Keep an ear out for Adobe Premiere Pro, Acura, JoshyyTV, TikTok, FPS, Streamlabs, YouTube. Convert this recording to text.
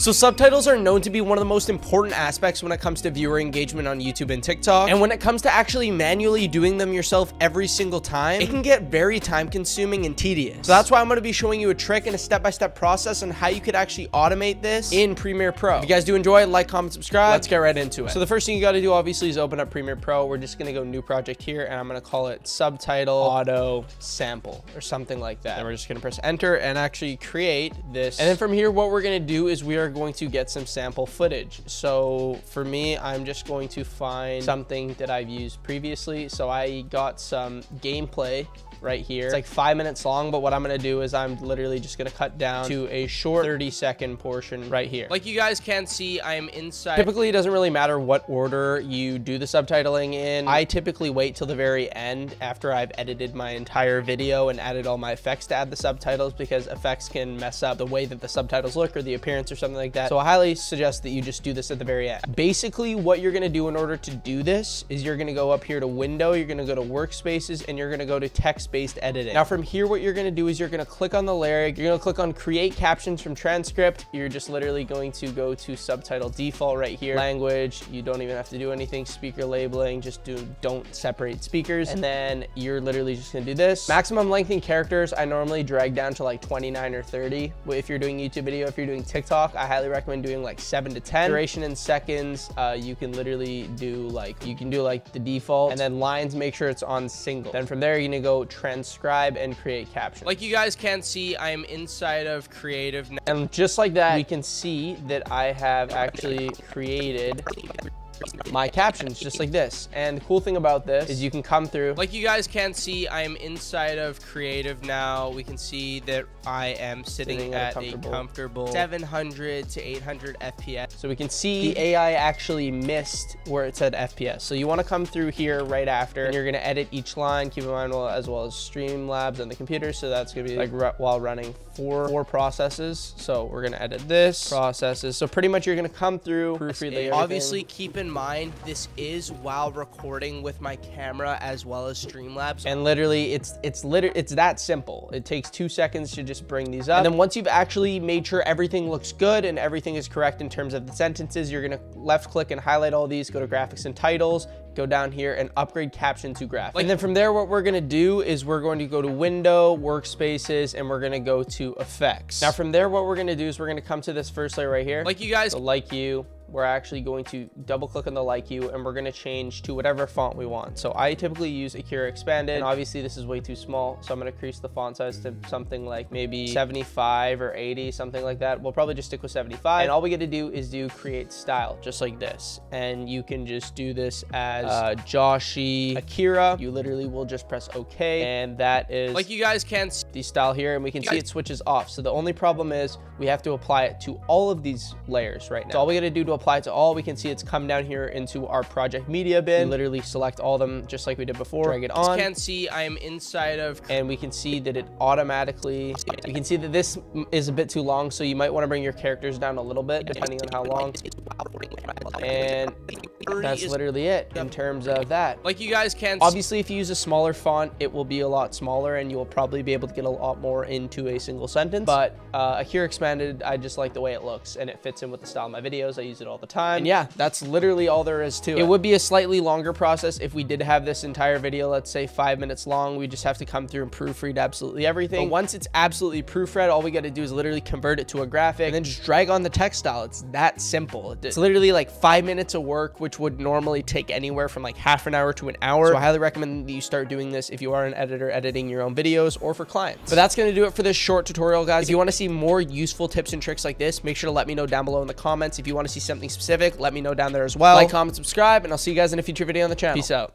So subtitles are known to be one of the most important aspects when it comes to viewer engagement on YouTube and TikTok. And when it comes to actually manually doing them yourself every single time, it can get very time consuming and tedious. So that's why I'm going to be showing you a trick and a step-by-step process on how you could actually automate this in Premiere Pro. If you guys do enjoy, like, comment, subscribe. Let's get right into it. So the first thing you got to do obviously is open up Premiere Pro. We're just going to go new project here and I'm going to call it subtitle auto sample or something like that. And we're just going to press enter and actually create this. And then from here, what we're going to do is we are going to get some sample footage. So for me, I'm just going to find something that I've used previously. So I got some gameplay right here. It's like 5 minutes long, but what I'm gonna do is I'm literally just gonna cut down to a short 30-second portion right here. Like you guys can see, I'm inside. Typically, it doesn't really matter what order you do the subtitling in. I typically wait till the very end after I've edited my entire video and added all my effects to add the subtitles, because effects can mess up the way that the subtitles look or the appearance or something like that. So I highly suggest that you just do this at the very end. Basically, what you're gonna do in order to do this is you're gonna go up here to window, you're gonna go to workspaces, and you're gonna go to text based editing. Now from here, what you're going to do is you're going to click on the layer. You're going to click on create captions from transcript. You're just literally going to go to subtitle default right here. Language. You don't even have to do anything. Speaker labeling. Just don't separate speakers. And then you're literally just going to do this. Maximum length in characters. I normally drag down to like 29 or 30. If you're doing YouTube video, if you're doing TikTok, I highly recommend doing like 7 to 10. Duration in seconds. You can literally do like, you can do like the default. And then lines, make sure it's on single. Then from there, you're going to go transcribe and create captions. Like you guys can see, I am inside of creative now. And just like that, we can see that I have actually created my captions just like this. And the cool thing about this is you can come through. Like you guys can see, I am inside of creative now. We can see that I am sitting at a comfortable 700 to 800 FPS. So we can see the AI actually missed where it said FPS. So you want to come through here right after and you're going to edit each line. Keep in mind as well as Streamlabs on the computer. So that's going to be like while running four processes. So we're going to edit this processes. So pretty much you're going to come through, proofread. Obviously keep in mind, this is while recording with my camera as well as Streamlabs. And literally it's that simple. It takes 2 seconds to just bring these up. And then once you've actually made sure everything looks good and everything is correct in terms of the sentences, you're gonna left click and highlight all these, go to graphics and titles, go down here and upgrade caption to graphic. And then from there, what we're gonna do is we're going to go to window, workspaces, and we're gonna go to effects. Now from there, what we're gonna do is we're gonna come to this first layer right here. Like you guys, so like you, we're actually going to double click on the like you and we're going to change to whatever font we want. So I typically use Acura expanded, and obviously this is way too small. So I'm going to increase the font size to something like maybe 75 or 80, something like that. We'll probably just stick with 75. And all we get to do is do create style just like this. And you can just do this as Joshy Acura. You literally will just press OK. And that is like you guys can see the style here, and we can see it switches off. So the only problem is we have to apply it to all of these layers right now. So all we got to do to apply to all, we can see it's come down here into our project media bin. We literally select all of them just like we did before, drag it on. You can see I'm inside of, and we can see that it automatically, you can see that this is a bit too long, so you might want to bring your characters down a little bit depending on how long. And that's literally it in terms of that. Like you guys can obviously, if you use a smaller font, it will be a lot smaller and you will probably be able to get a lot more into a single sentence. But here expanded, I just like the way it looks and it fits in with the style of my videos. I use it all the time. And yeah, that's literally all there is to it. It would be a slightly longer process if we did have this entire video, let's say 5 minutes long. We just have to come through and proofread absolutely everything. But once it's absolutely proofread, all we got to do is literally convert it to a graphic and then just drag on the text style. It's that simple. It's literally like 5 minutes of work, which would normally take anywhere from like half an hour to an hour. So I highly recommend that you start doing this if you are an editor editing your own videos or for clients. But that's going to do it for this short tutorial, guys. If you want to see more useful tips and tricks like this, make sure to let me know down below in the comments. If you want to see something specific, let me know down there as well. Like, comment, subscribe, and I'll see you guys in a future video on the channel. Peace out.